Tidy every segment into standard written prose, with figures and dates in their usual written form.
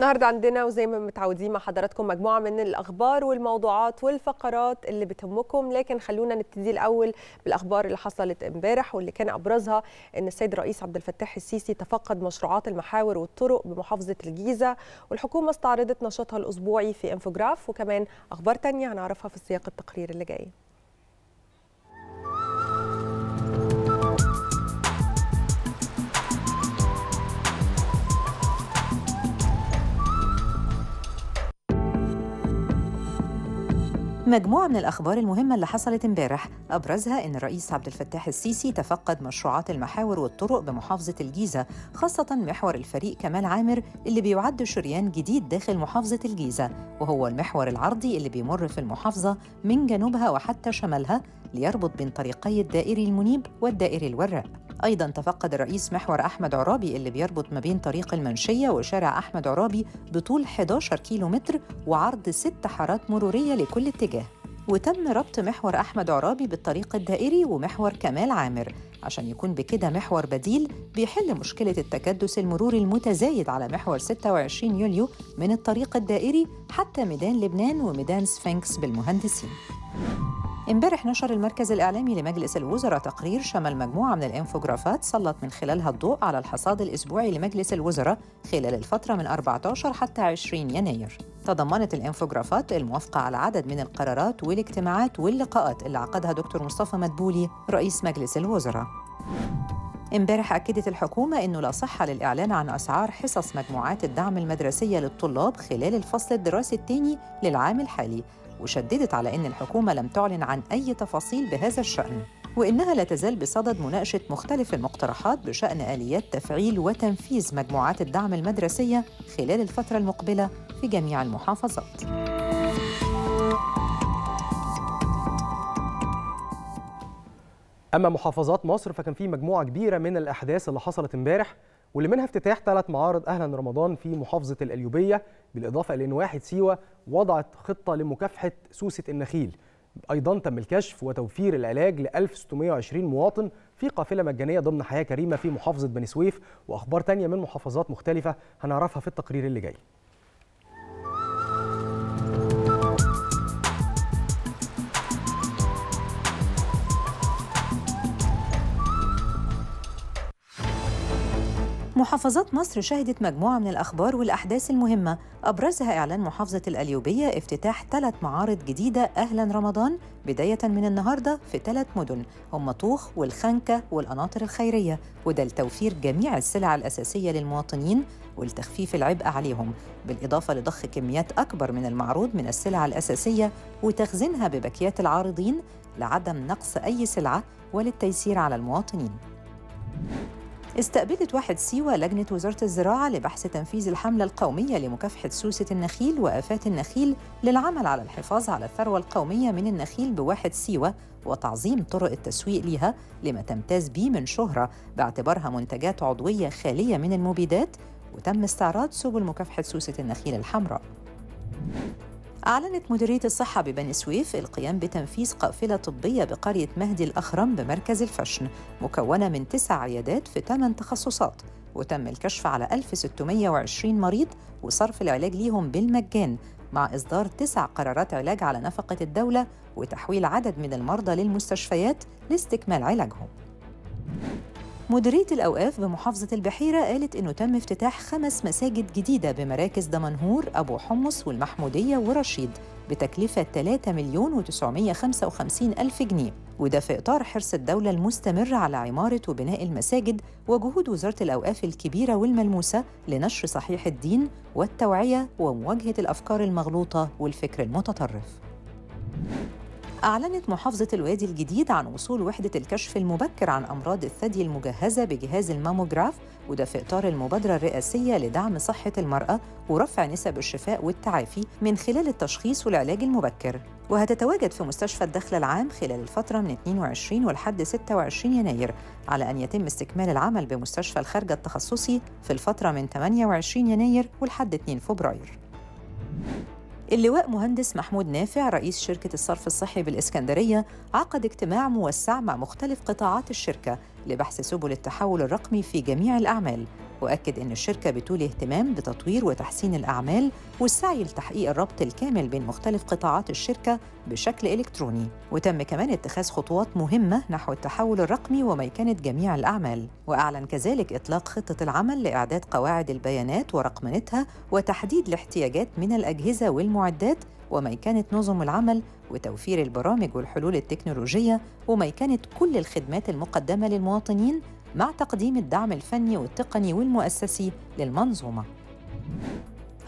النهارده عندنا وزي ما متعودين مع حضراتكم مجموعه من الاخبار والموضوعات والفقرات اللي بتهمكم، لكن خلونا نبتدي الاول بالاخبار اللي حصلت امبارح واللي كان ابرزها ان السيد الرئيس عبد الفتاح السيسي تفقد مشروعات المحاور والطرق بمحافظه الجيزه، والحكومه استعرضت نشاطها الاسبوعي في انفوجراف، وكمان اخبار تانية هنعرفها في سياق التقرير اللي جاي. مجموعة من الأخبار المهمة اللي حصلت امبارح أبرزها إن الرئيس عبد الفتاح السيسي تفقد مشروعات المحاور والطرق بمحافظة الجيزة، خاصة محور الفريق كمال عامر اللي بيعد شريان جديد داخل محافظة الجيزة، وهو المحور العرضي اللي بيمر في المحافظة من جنوبها وحتى شمالها ليربط بين طريقي الدائري المنيب والدائري الوراق. أيضاً تفقد الرئيس محور أحمد عرابي اللي بيربط ما بين طريق المنشية وشارع أحمد عرابي بطول 11 كيلومتر وعرض 6 حارات مرورية لكل اتجاه. وتم ربط محور أحمد عرابي بالطريق الدائري ومحور كمال عامر عشان يكون بكده محور بديل بيحل مشكلة التكدس المروري المتزايد على محور 26 يوليو من الطريق الدائري حتى ميدان لبنان وميدان سفنكس بالمهندسين. امبارح نشر المركز الإعلامي لمجلس الوزراء تقرير شمل مجموعة من الانفوجرافات سلط من خلالها الضوء على الحصاد الأسبوعي لمجلس الوزراء خلال الفترة من 14 حتى 20 يناير. تضمنت الانفوجرافات الموافقة على عدد من القرارات والاجتماعات واللقاءات اللي عقدها دكتور مصطفى مدبولي رئيس مجلس الوزراء. امبارح أكدت الحكومة أنه لا صحة للإعلان عن أسعار حصص مجموعات الدعم المدرسية للطلاب خلال الفصل الدراسي الثاني للعام الحالي، وشددت على أن الحكومة لم تعلن عن أي تفاصيل بهذا الشأن، وإنها لا تزال بصدد مناقشة مختلف المقترحات بشأن آليات تفعيل وتنفيذ مجموعات الدعم المدرسية خلال الفترة المقبلة في جميع المحافظات. أما محافظات مصر فكان في مجموعة كبيرة من الأحداث اللي حصلت امبارح، واللي منها افتتاح 3 معارض أهلا رمضان في محافظة القليوبية، بالإضافة إلى أن 1 سيوة وضعت خطة لمكافحة سوسة النخيل. أيضا تم الكشف وتوفير العلاج ل 1620 مواطن في قافلة مجانية ضمن حياة كريمة في محافظة بني سويف، وأخبار تانية من محافظات مختلفة هنعرفها في التقرير اللي جاي. محافظات مصر شهدت مجموعة من الأخبار والأحداث المهمة أبرزها إعلان محافظة القليوبية افتتاح 3 معارض جديدة أهلا رمضان بداية من النهاردة في 3 مدن هم طوخ والخنكة والقناطر الخيرية، وده لتوفير جميع السلع الأساسية للمواطنين والتخفيف العبء عليهم، بالإضافة لضخ كميات أكبر من المعروض من السلع الأساسية وتخزينها ببكيات العارضين لعدم نقص أي سلعة وللتيسير على المواطنين. استقبلت 1 سيوة لجنة وزارة الزراعة لبحث تنفيذ الحملة القومية لمكافحة سوسة النخيل وآفات النخيل للعمل على الحفاظ على الثروة القومية من النخيل ب1 سيوة وتعظيم طرق التسويق ليها لما تمتاز به من شهرة باعتبارها منتجات عضوية خالية من المبيدات، وتم استعراض سبل مكافحة سوسة النخيل الحمراء. أعلنت مديرية الصحة ببني سويف القيام بتنفيذ قافلة طبية بقرية مهدي الأخرم بمركز الفشن مكونة من 9 عيادات في 8 تخصصات، وتم الكشف على 1620 مريض وصرف العلاج ليهم بالمجان، مع إصدار 9 قرارات علاج على نفقة الدولة وتحويل عدد من المرضى للمستشفيات لاستكمال علاجهم. مديرية الأوقاف بمحافظة البحيرة قالت إنه تم افتتاح 5 مساجد جديدة بمراكز دمنهور، أبو حمص والمحمودية ورشيد بتكلفة 3,955,000 جنيه، وده في إطار حرص الدولة المستمر على عمارة وبناء المساجد وجهود وزارة الأوقاف الكبيرة والملموسة لنشر صحيح الدين والتوعية ومواجهة الأفكار المغلوطة والفكر المتطرف. أعلنت محافظة الوادي الجديد عن وصول وحدة الكشف المبكر عن أمراض الثدي المجهزة بجهاز الماموجراف، وده في إطار المبادرة الرئاسية لدعم صحة المرأة ورفع نسب الشفاء والتعافي من خلال التشخيص والعلاج المبكر، وهتتواجد في مستشفى الدخل العام خلال الفترة من 22 ولحد 26 يناير، على أن يتم استكمال العمل بمستشفى الخارجة التخصصي في الفترة من 28 يناير ولحد 2 فبراير. اللواء مهندس محمود نافع رئيس شركة الصرف الصحي بالإسكندرية عقد اجتماع موسع مع مختلف قطاعات الشركة لبحث سبل التحول الرقمي في جميع الأعمال، وأكد أن الشركة بتولي اهتمام بتطوير وتحسين الأعمال والسعي لتحقيق الربط الكامل بين مختلف قطاعات الشركة بشكل إلكتروني. وتم كمان اتخاذ خطوات مهمة نحو التحول الرقمي وميكنة جميع الأعمال. وأعلن كذلك إطلاق خطة العمل لإعداد قواعد البيانات ورقمنتها وتحديد الاحتياجات من الأجهزة والمعدات وميكنة نظم العمل وتوفير البرامج والحلول التكنولوجية وميكنة كل الخدمات المقدمة للمواطنين مع تقديم الدعم الفني والتقني والمؤسسي للمنظومة.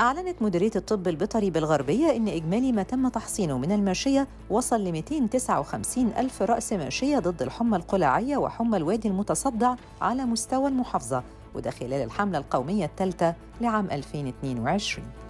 أعلنت مديرية الطب البيطري بالغربية إن إجمالي ما تم تحصينه من الماشية وصل ل 259 ألف رأس ماشية ضد الحمى القلاعية وحمى الوادي المتصدع على مستوى المحافظة، وده خلال الحملة القومية الثالثة لعام 2022.